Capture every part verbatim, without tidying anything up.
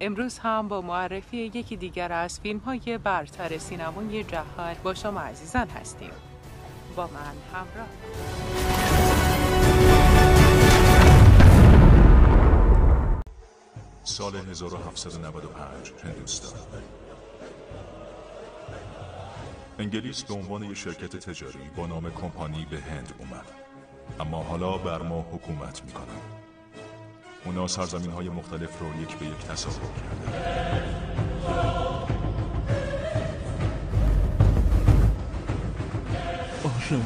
امروز هم با معرفی یکی دیگر از فیلم‌های برتر سینمای جهان با شما عزیزان هستیم. با من همراه. سال هزار و هفتصد و نود و پنج هندوستان. انگلیس به عنوان یک شرکت تجاری با نام کمپانی به هند اومد، اما حالا بر ما حکومت میکنن. اونا سرزمین های مختلف رو یک به یک تصاحب کردن. آشنگ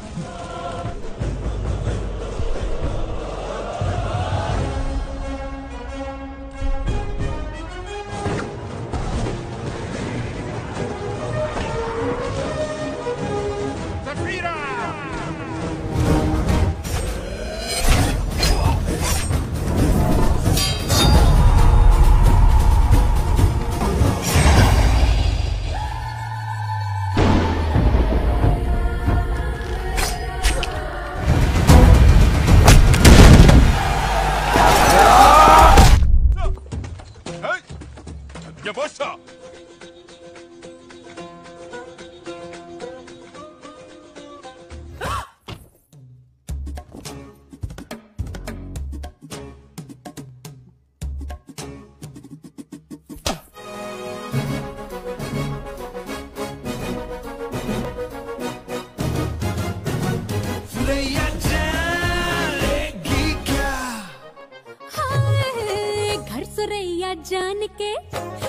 जान के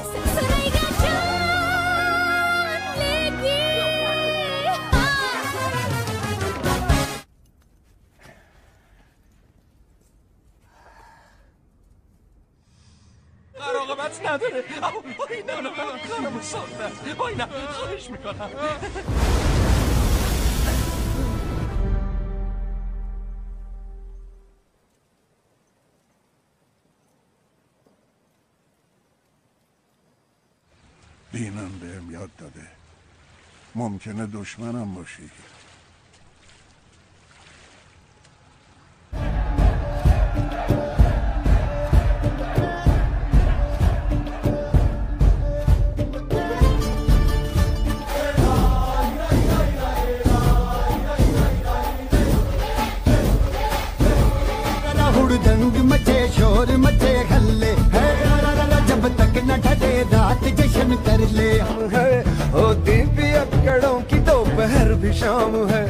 ससुरैया जान लेगी। رغبت نداره. آینا کارم ساختم. آینا خواهش میکنم. دینم بهم یاد داده ممکنه دشمنم باشی. دنگ مچے شور مچے خلے جب تک نہ ڈھٹے رات جشن کر لے ہم ہے ہوتی بھی اکڑوں کی دوپہر بھی شام ہے.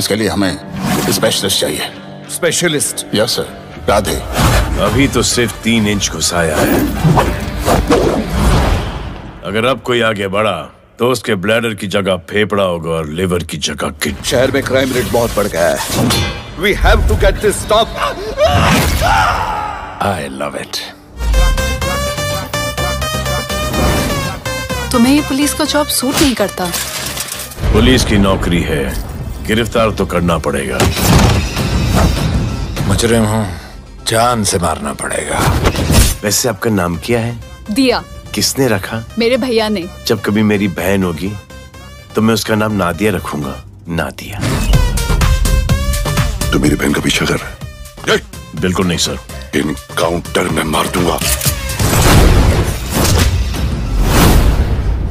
इसके लिए हमें स्पेशलिस्ट चाहिए. स्पेशलिस्ट? Yes sir. राधे अभी तो सिर्फ तीन इंच घुसाया है. अगर अब कोई आगे बढ़ा तो उसके ब्लैडर की जगह फेफड़ा होगा और लिवर की जगह किडनी. शहर में क्राइम रेट बहुत बढ़ गया है. We have to get this stop. I love it. तुम्हें पुलिस का जॉब सूट नहीं करता. पुलिस की नौकरी है, गिरफ्तार तो करना पड़ेगा. मुजरिम हूँ, जान से मारना पड़ेगा. वैसे आपका नाम क्या है? दिया. किसने रखा? मेरे भैया ने. जब कभी मेरी बहन होगी तो मैं उसका नाम नादिया रखूंगा. नादिया. तो मेरी बहन का पीछा कर रहा है? बिल्कुल नहीं सर. इनकाउंटर में मार दूंगा.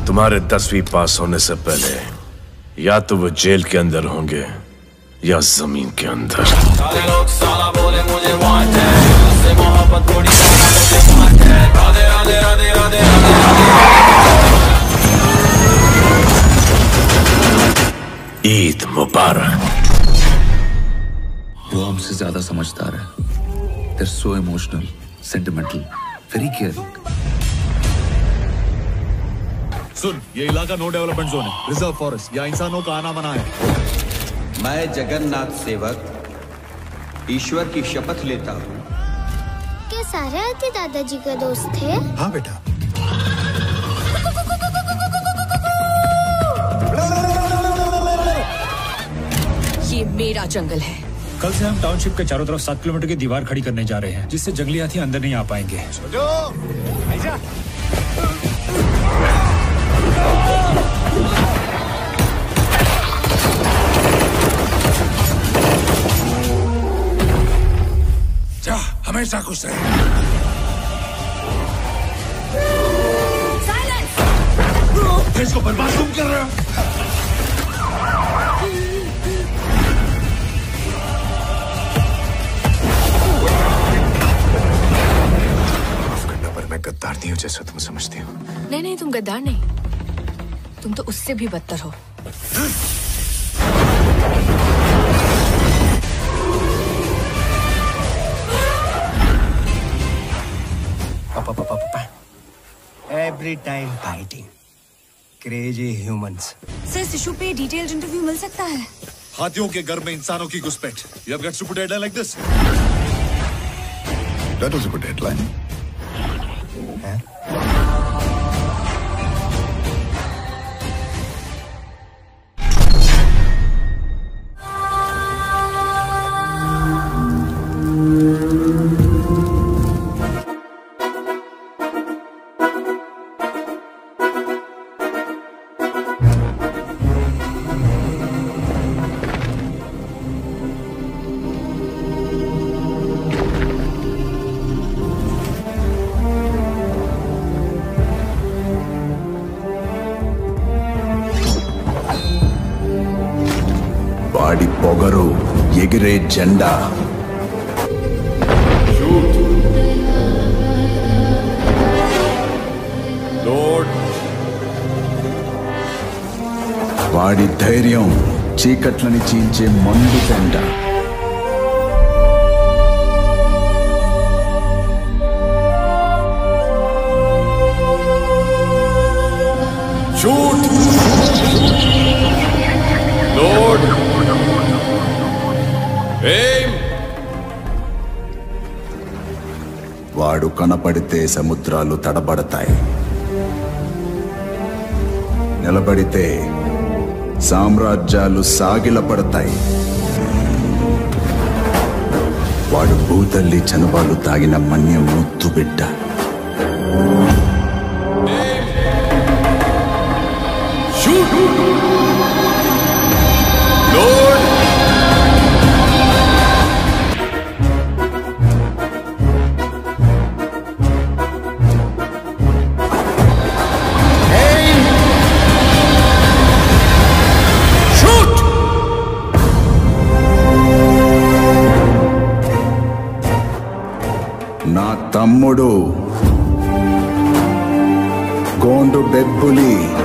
तुम्हारे दसवीं पास होने से पहले या तो वो जेल के अंदर होंगे या जमीन के अंदर. सारे लोग साला बोले मुझे वांट है, उससे मोहब्बत थोड़ी मुझे वांट है. राधे राधे राधे राधे राधे. ईद मुबारक. वो हमसे ज्यादा समझदार है. They're so emotional, sentimental, very caring. सुन, ये इलाका नो डेवलपमेंट जोन है, रिजर्व फॉरेस्ट, यहाँ इंसानों का आना मना है. मैं जगन्नाथ सेवक ईश्वर की शपथ लेता हूँ. क्या सारे आते दादाजी का दोस्त थे? हाँ बेटा. मेरा जंगल है। कल से हम टाउनशिप के चारों तरफ सात किलोमीटर की दीवार खड़ी करने जा रहे हैं, जिससे जंगली हाथी अंदर नहीं आ पाएंगे। जा, हमेशा खुश रहे। इसको बर्बाद तुम कर रहे हो। माफ करना पर मैं गद्दार नहीं हूँ जैसा तुम समझते हो। नहीं नहीं, तुम गद्दार नहीं, तुम तो उससे भी बदतर हो। पापा पापा पापा every time fighting. Crazy humans. Sir, इस इशू पे डिटेल्ड इंटरव्यू मिल सकता है? हाथियों के घर में इंसानों की घुसपैठ। You have got to put headline like this. That was a good headline. పొగరు ఎగిరే జెండా వాడి ధైర్యం చీకట్లని చీల్చే మందు పెంట వాడు కనపడితే సముద్రాలు తడబడతాయి, నిలబడితే సామ్రాజ్యాలు సాగిలపడతాయి. వాడు భూతల్లి చనుబాలు తాగిన మన్యం ముత్తు బిడ్డ. నా తమ్ముడు గోండు బెబ్బులి.